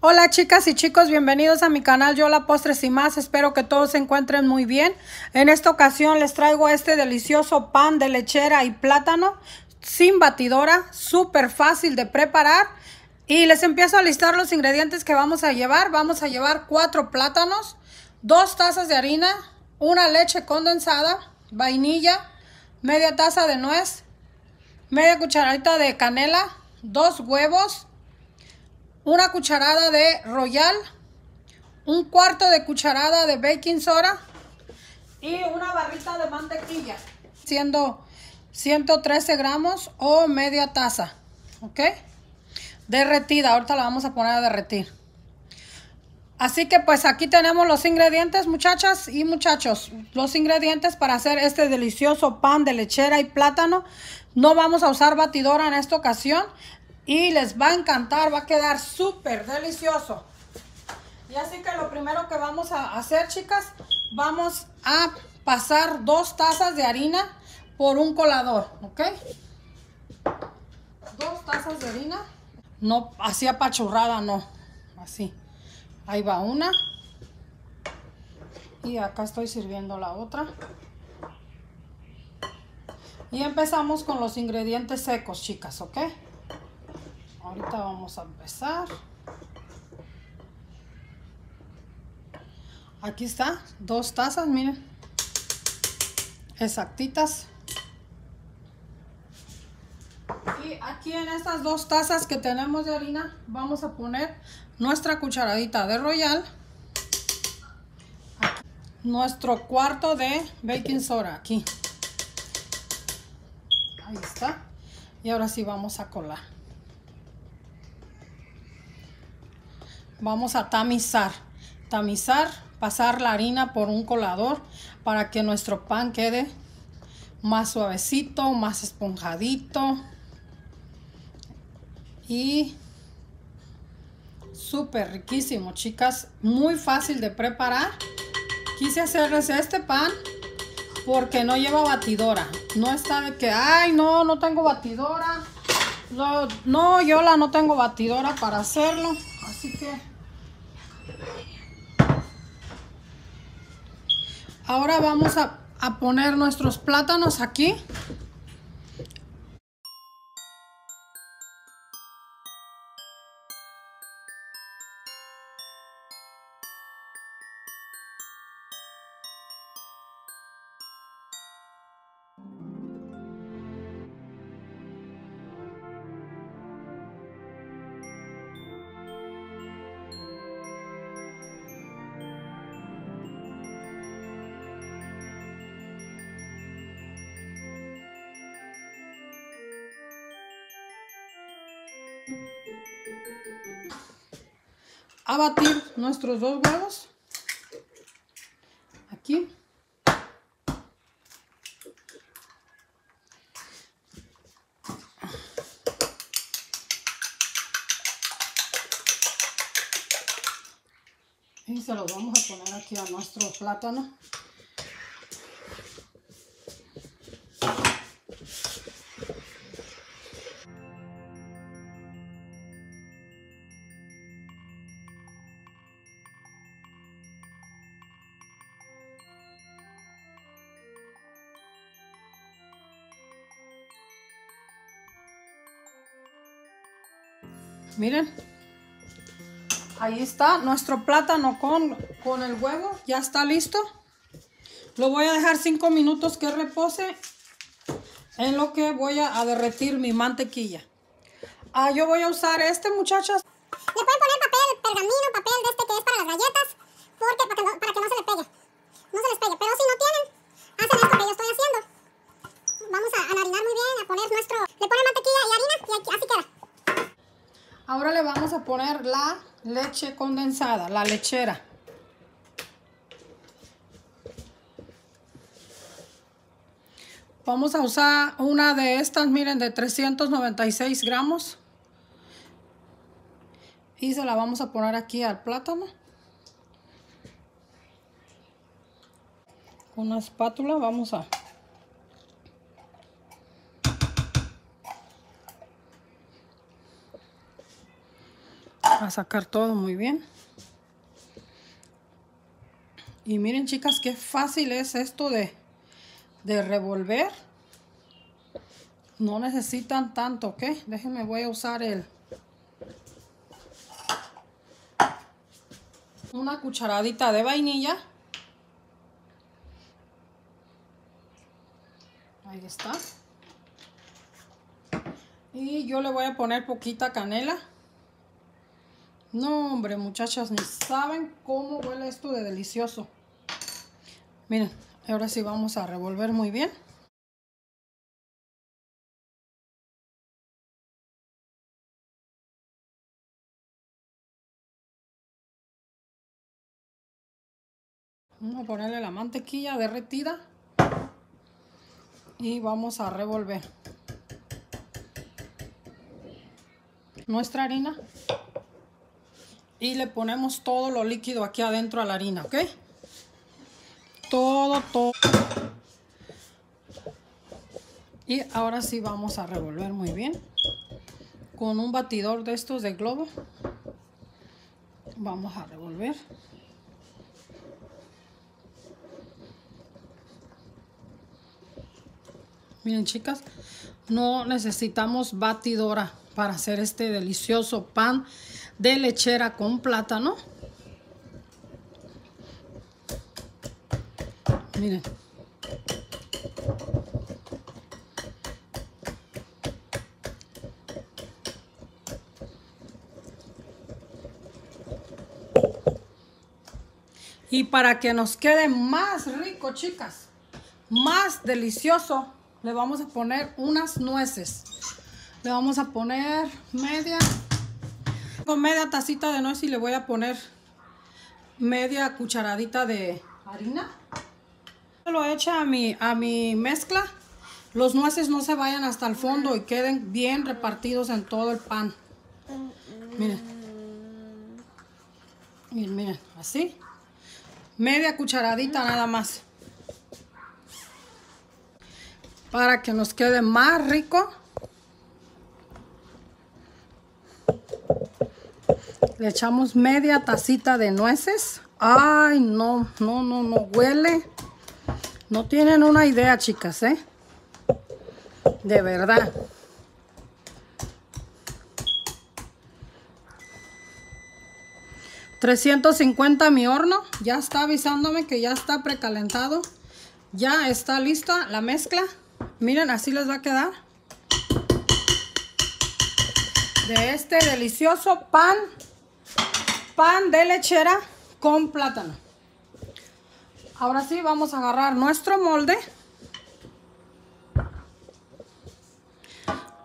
Hola chicas y chicos, bienvenidos a mi canal Yola Postres y Más. Espero que todos se encuentren muy bien. En esta ocasión les traigo este delicioso pan de lechera y plátano sin batidora, súper fácil de preparar. Y les empiezo a listar los ingredientes que vamos a llevar. Vamos a llevar 4 plátanos, 2 tazas de harina, 1 leche condensada, vainilla, media taza de nuez, media cucharadita de canela, 2 huevos, 1 cucharada de royal, 1/4 de cucharada de baking soda y una barrita de mantequilla, siendo 113 gramos o media taza, ¿ok? Derretida, ahorita la vamos a poner a derretir. Así que pues aquí tenemos los ingredientes, muchachas y muchachos, los ingredientes para hacer este delicioso pan de lechera y plátano. No vamos a usar batidora en esta ocasión. Y les va a encantar, va a quedar súper delicioso. Y así que lo primero que vamos a hacer, chicas, vamos a pasar 2 tazas de harina por un colador, ¿ok? 2 tazas de harina, no así apachurrada, no, así. Ahí va una. Y acá estoy sirviendo la otra. Y empezamos con los ingredientes secos, chicas, ¿ok? Ahorita vamos a empezar. Aquí está, 2 tazas, miren, exactitas. Y aquí en estas 2 tazas que tenemos de harina vamos a poner nuestra cucharadita de royal, aquí, nuestro 1/4 de baking soda, aquí. Ahí está. Y ahora sí vamos a colar. Vamos a tamizar, pasar la harina por un colador para que nuestro pan quede más suavecito, más esponjadito y súper riquísimo, chicas. Muy fácil de preparar. Quise hacerles este pan porque no lleva batidora. No está de que, ay, no tengo batidora. No, Yola, no tengo batidora para hacerlo. Así que ahora vamos a poner nuestros plátanos aquí. A batir nuestros 2 huevos aquí. Y se los vamos a poner aquí a nuestro plátano. Miren, ahí está nuestro plátano con el huevo, ya está listo. Lo voy a dejar 5 minutos que repose, en lo que voy a derretir mi mantequilla. Yo voy a usar este, muchachas. Le pueden poner papel, pergamino, papel de este que es para las galletas, porque para que no se le pegue. No se les pegue, pero si no tienen, hacen esto que yo estoy haciendo. Vamos a marinar muy bien, a poner nuestro... Le ponen mantequilla y harina y aquí, así queda. Ahora le vamos a poner la leche condensada, la lechera. Vamos a usar una de estas, miren, de 396 gramos. Y se la vamos a poner aquí al plátano. Con una espátula vamos a... sacar todo muy bien. Y miren, chicas, qué fácil es esto de revolver. No necesitan tanto, ¿ok? Déjenme, voy a usar una cucharadita de vainilla. Ahí está. Y yo le voy a poner poquita canela. No, hombre, muchachas, ni saben cómo huele esto de delicioso. Miren, ahora sí vamos a revolver muy bien. Vamos a ponerle la mantequilla derretida y vamos a revolver nuestra harina y le ponemos todo lo líquido aquí adentro a la harina, ¿ok? Todo. Y ahora sí vamos a revolver muy bien con un batidor de estos de globo. Vamos a revolver. Miren, chicas, no necesitamos batidora para hacer este delicioso pan de lechera con plátano. Miren. Y para que nos quede más rico, chicas, más delicioso, le vamos a poner unas nueces. Le vamos a poner media tacita de nuez y le voy a poner media cucharadita de harina. Lo eche a mi mezcla. Los nueces no se vayan hasta el fondo y queden bien repartidos en todo el pan. Miren. Miren, así. Media cucharadita nada más. Para que nos quede más rico, le echamos media tacita de nueces. Ay, no, huele. No tienen una idea, chicas, ¿eh? De verdad. $350 mi horno. Ya está avisándome que ya está precalentado. Ya está lista la mezcla. Miren, así les va a quedar de este delicioso pan de lechera con plátano. Ahora sí vamos a agarrar nuestro molde.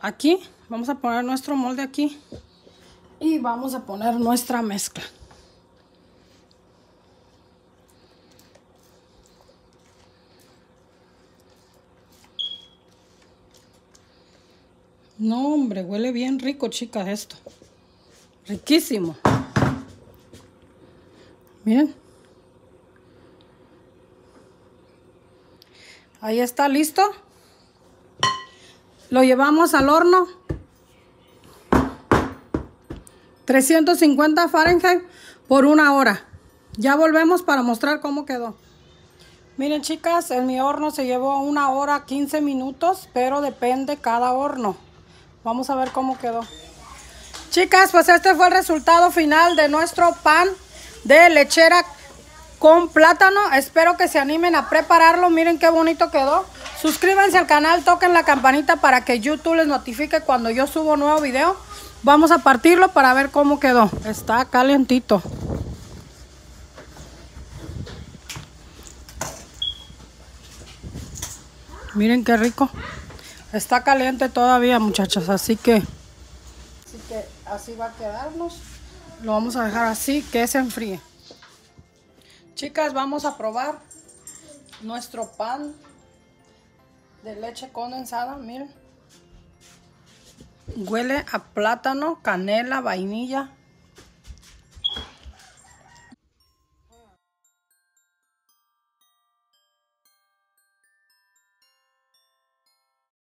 Aquí vamos a poner nuestro molde aquí y vamos a poner nuestra mezcla. No, hombre, huele bien rico, chicas, esto. Riquísimo. Miren. Ahí está listo. Lo llevamos al horno. 350 Fahrenheit por 1 hora. Ya volvemos para mostrar cómo quedó. Miren, chicas, en mi horno se llevó 1 hora 15 minutos, pero depende cada horno. Vamos a ver cómo quedó. Chicas, pues este fue el resultado final de nuestro pan de lechera con plátano. Espero que se animen a prepararlo. Miren qué bonito quedó. Suscríbanse al canal, toquen la campanita para que YouTube les notifique cuando yo subo nuevo video. Vamos a partirlo para ver cómo quedó. Está calientito. Miren qué rico. Está caliente todavía, muchachas, así que así va a quedarnos. Lo vamos a dejar así que se enfríe. Chicas, vamos a probar nuestro pan de leche condensada. Miren, huele a plátano, canela, vainilla.